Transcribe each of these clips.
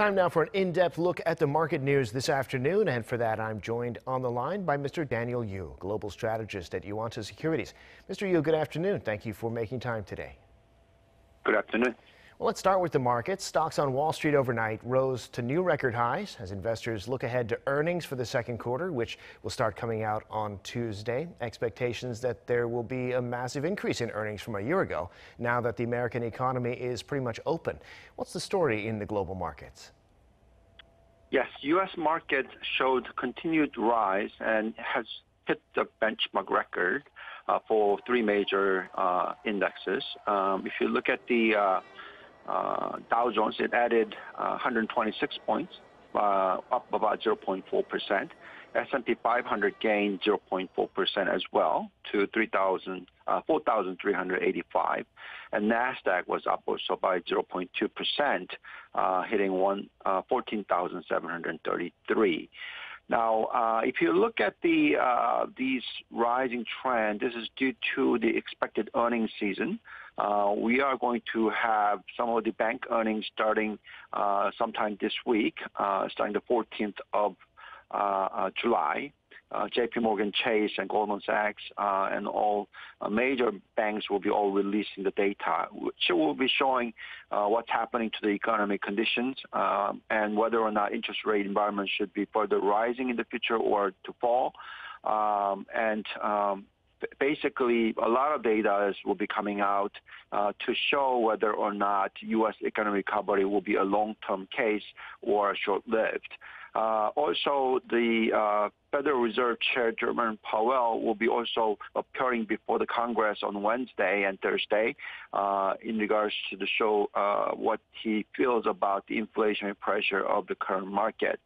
Time now for an in-depth look at the market news this afternoon, and for that I'm joined on the line by Mr. Daniel Yu, Global Strategist at Yuanta Securities. Mr. Yu, good afternoon. Thank you for making time today. Good afternoon. Well, let's start with the markets. Stocks on Wall Street overnight rose to new record highs as investors look ahead to earnings for the second quarter, which will start coming out on Tuesday. Expectations that there will be a massive increase in earnings from a year ago, now that the American economy is pretty much open. What's the story in the global markets? Yes, U.S. markets showed continued rise and has hit the benchmark record for three major indexes. If you look at the Dow Jones, it added 126 points, up about 0.4%. S&P 500 gained 0.4% as well to 4,385. And Nasdaq was up also by 0.2%, hitting 14,733. Now, if you look at the these rising trend, this is due to the expected earnings season. We are going to have some of the bank earnings starting sometime this week, starting the 14th of July. JPMorgan Chase and Goldman Sachs and all major banks will be all releasing the data, which will be showing what's happening to the economic conditions and whether or not interest rate environment should be further rising in the future or to fall. Basically, a lot of data will be coming out to show whether or not U.S. economic recovery will be a long-term case or short-lived. Also, the Federal Reserve Chair Jerome Powell will be also appearing before the Congress on Wednesday and Thursday in regards to the show what he feels about the inflationary pressure of the current market.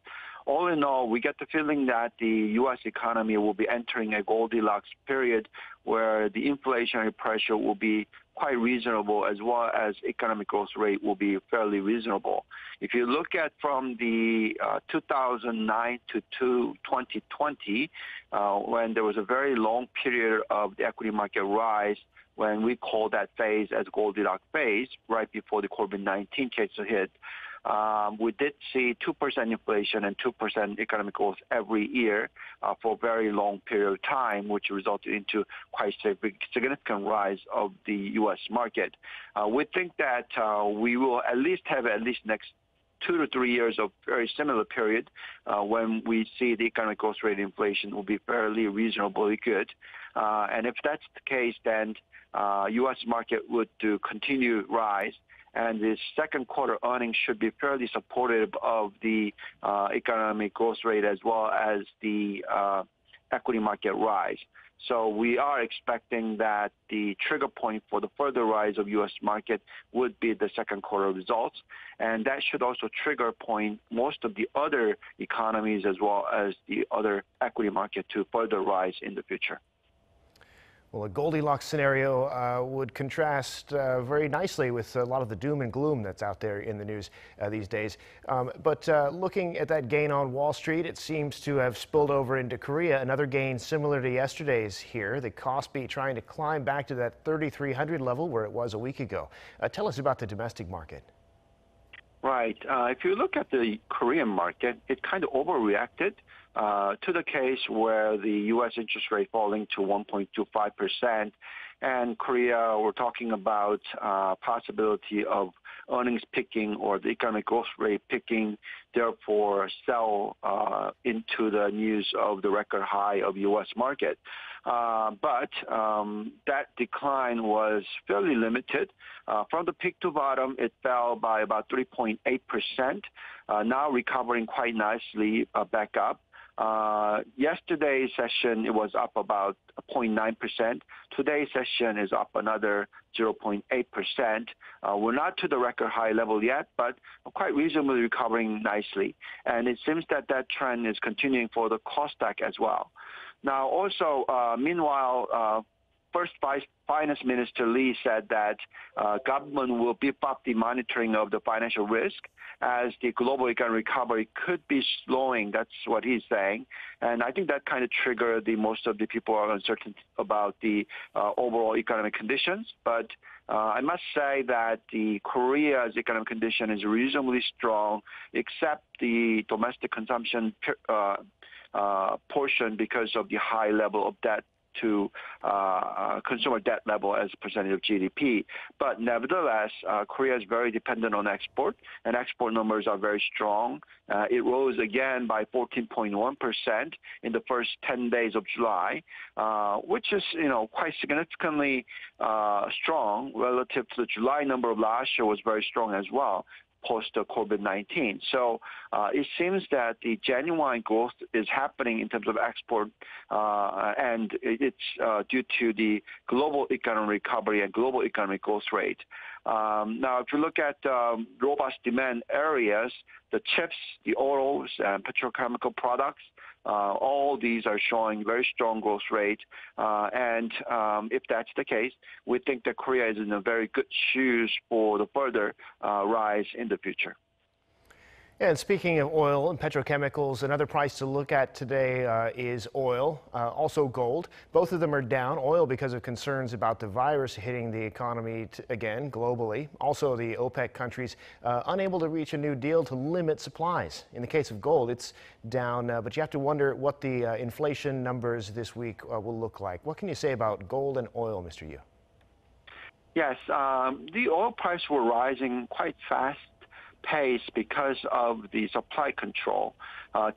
All in all, we get the feeling that the U.S. economy will be entering a Goldilocks period where the inflationary pressure will be quite reasonable, as well as economic growth rate will be fairly reasonable. If you look at from the 2009 to 2020, when there was a very long period of the equity market rise, when we call that phase as Goldilocks phase, right before the COVID-19 cases hit, we did see 2% inflation and 2% economic growth every year for a very long period of time, which resulted into quite a significant rise of the U.S. market. We think that we will have at least next 2 to 3 years of very similar period when we see the economic growth rate inflation will be fairly reasonably good. And if that's the case, then U.S. market would continue rise. And the second quarter earnings should be fairly supportive of the economic growth rate as well as the equity market rise. So we are expecting that the trigger point for the further rise of U.S. market would be the second quarter results. And that should also trigger point most of the other economies as well as the other equity market to further rise in the future. Well, a Goldilocks scenario would contrast very nicely with a lot of the doom and gloom that's out there in the news these days. But looking at that gain on Wall Street, it seems to have spilled over into Korea. Another gain similar to yesterday's here, the Kospi trying to climb back to that 3,300 level where it was a week ago. Tell us about the domestic market. Right. If you look at the Korean market, it kind of overreacted to the case where the U.S. interest rate falling to 1.25%, and Korea we're talking about possibility of earnings picking or the economic growth rate picking, therefore sell into the news of the record high of U.S. market. But that decline was fairly limited. From the peak to bottom, it fell by about 3.8%, now recovering quite nicely back up. Yesterday's session, it was up about 0.9%. Today's session is up another 0.8%. We're not to the record high level yet, but quite reasonably recovering nicely. And it seems that that trend is continuing for the KOSDAQ as well. Now, also, meanwhile, First Vice Finance Minister Lee said that government will beef up the monitoring of the financial risk as the global economic recovery could be slowing. That's what he's saying. And I think that kind of triggered most of the people are uncertain about the overall economic conditions. But I must say that the Korea's economic condition is reasonably strong, except the domestic consumption portion because of the high level of debt to consumer debt level as a percentage of GDP. But nevertheless, Korea is very dependent on export, and export numbers are very strong. It rose again by 14.1% in the first 10 days of July, which is, quite significantly strong relative to the July number of last year was very strong as well, post COVID-19. So it seems that the genuine growth is happening in terms of export, and it's due to the global economic recovery and global economic growth rate. Now, if you look at robust demand areas, the chips, the oils, and petrochemical products, all these are showing very strong growth rate. And if that's the case, we think that Korea is in a very good shoes for the further rise in the future. And speaking of oil and petrochemicals, another price to look at today is oil, also gold. Both of them are down. Oil because of concerns about the virus hitting the economy again globally. Also, the OPEC countries unable to reach a new deal to limit supplies. In the case of gold, it's down, but you have to wonder what the inflation numbers this week will look like. What can you say about gold and oil, Mr. Yu? Yes, the oil price were rising quite fast pace because of the supply control.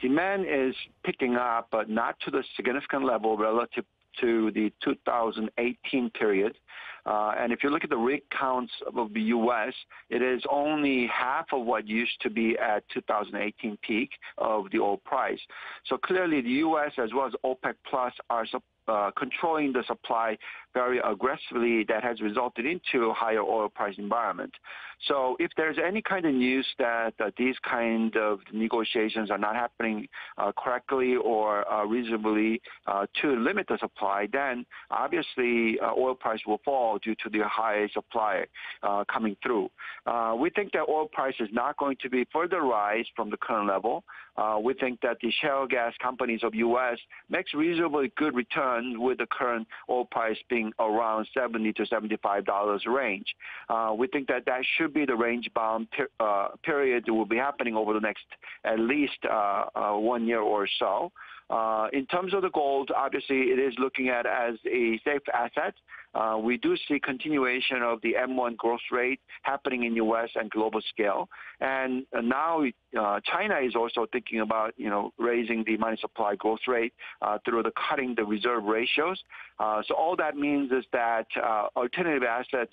Demand is picking up, but not to the significant level relative to the 2018 period. And if you look at the rig counts of the U.S., it is only half of what used to be at 2018 peak of the oil price. So clearly the U.S. as well as OPEC Plus are controlling the supply very aggressively. That has resulted into a higher oil price environment. So if there's any kind of news that these kind of negotiations are not happening correctly or reasonably to limit the supply, then obviously oil price will fall due to the high supply coming through. We think that oil price is not going to be further rise from the current level. We think that the shale gas companies of U.S. makes reasonably good return with the current oil price being around $70 to $75 range. We think that that should be the range-bound period that will be happening over the next at least 1 year or so. In terms of the gold, obviously it is looking at as a safe asset. We do see continuation of the M1 growth rate happening in U.S. and global scale. And now China is also thinking about, raising the money supply growth rate through the cutting the reserve ratios. So all that means is that alternative asset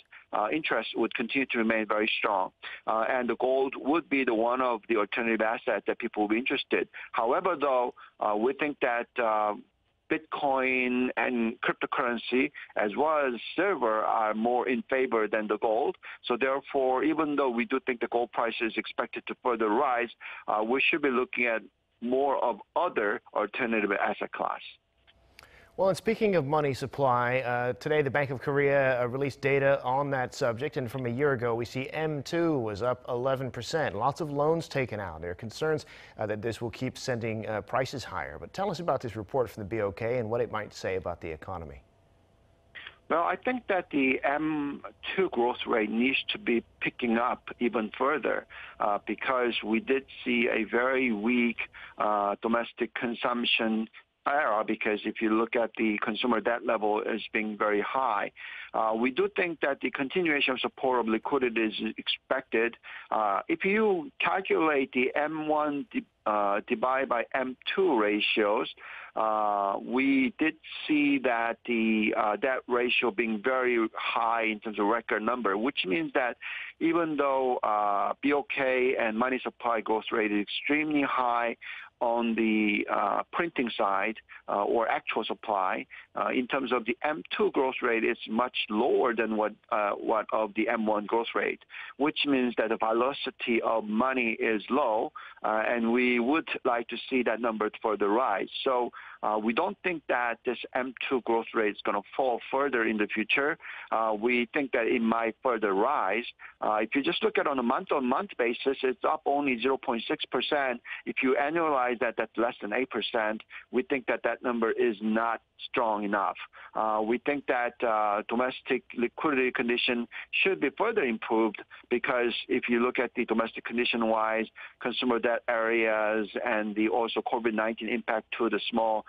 interest would continue to remain very strong. And the gold would be the one of the alternative assets that people will be interested. However, though, we think that Bitcoin and cryptocurrency as well as silver are more in favor than the gold. So therefore, even though we do think the gold price is expected to further rise, we should be looking at more of other alternative asset class. Well, and speaking of money supply, today the Bank of Korea released data on that subject, and from a year ago we see M2 was up 11%. Lots of loans taken out. There are concerns that this will keep sending prices higher. But tell us about this report from the BOK and what it might say about the economy. Well, I think that the M2 growth rate needs to be picking up even further because we did see a very weak domestic consumption era, because if you look at the consumer debt level as being very high. We do think that the continuation of support of liquidity is expected. If you calculate the M1 divided by M2 ratios, we did see that the that ratio being very high in terms of record number, which means that even though BOK and money supply growth rate is extremely high on the printing side or actual supply, in terms of the M2 growth rate, it's much lower than what of the M1 growth rate, which means that the velocity of money is low, and we we would like to see that number further rise. So we don't think that this M2 growth rate is going to fall further in the future. We think that it might further rise. If you just look at on a month-on-month basis, it's up only 0.6%. If you annualize that, that's less than 8%. We think that that number is not strong enough. We think that domestic liquidity condition should be further improved, because if you look at the domestic condition-wise, consumer debt areas and the also COVID-19 impact to the small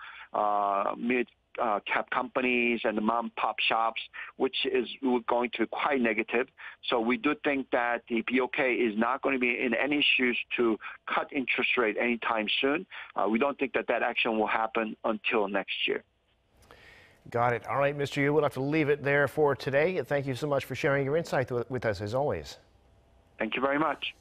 mid-cap companies and the mom-pop shops, which is going to be quite negative. So we do think that the BOK is not going to be in any issues to cut interest rate anytime soon. We don't think that that action will happen until next year. Got it. All right, Mr. Yu, we'll have to leave it there for today. Thank you so much for sharing your insight with us, as always. Thank you very much.